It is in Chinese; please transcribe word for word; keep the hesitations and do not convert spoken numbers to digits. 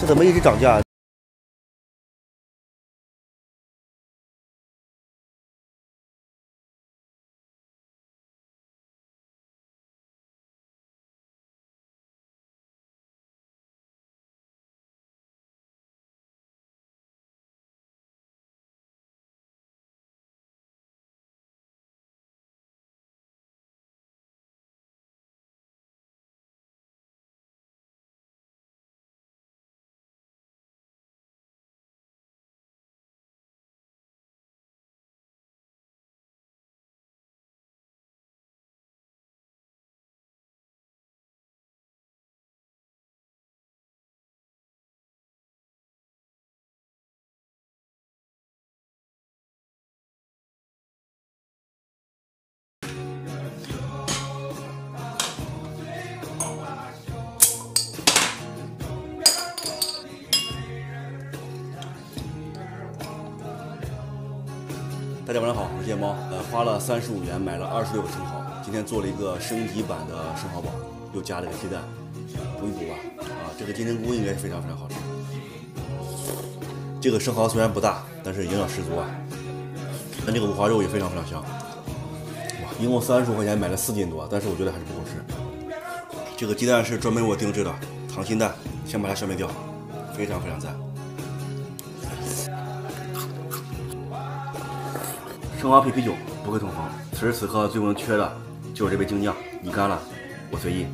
这怎么一直涨价？大家晚上好，我是夜猫。呃，花了三十五元买了二十六个生蚝，今天做了一个升级版的生蚝煲，又加了个鸡蛋，补一补吧。啊，这个金针菇应该是非常非常好吃。这个生蚝虽然不大，但是营养十足啊。但这个五花肉也非常非常香。哇，一共三十五块钱买了四斤多，但是我觉得还是不够吃。这个鸡蛋是专门我定制的溏心蛋，先把它消灭掉，非常非常赞。 生蚝配啤酒不会痛风。此时此刻最不能缺的就是这杯精酿，你干了，我随意。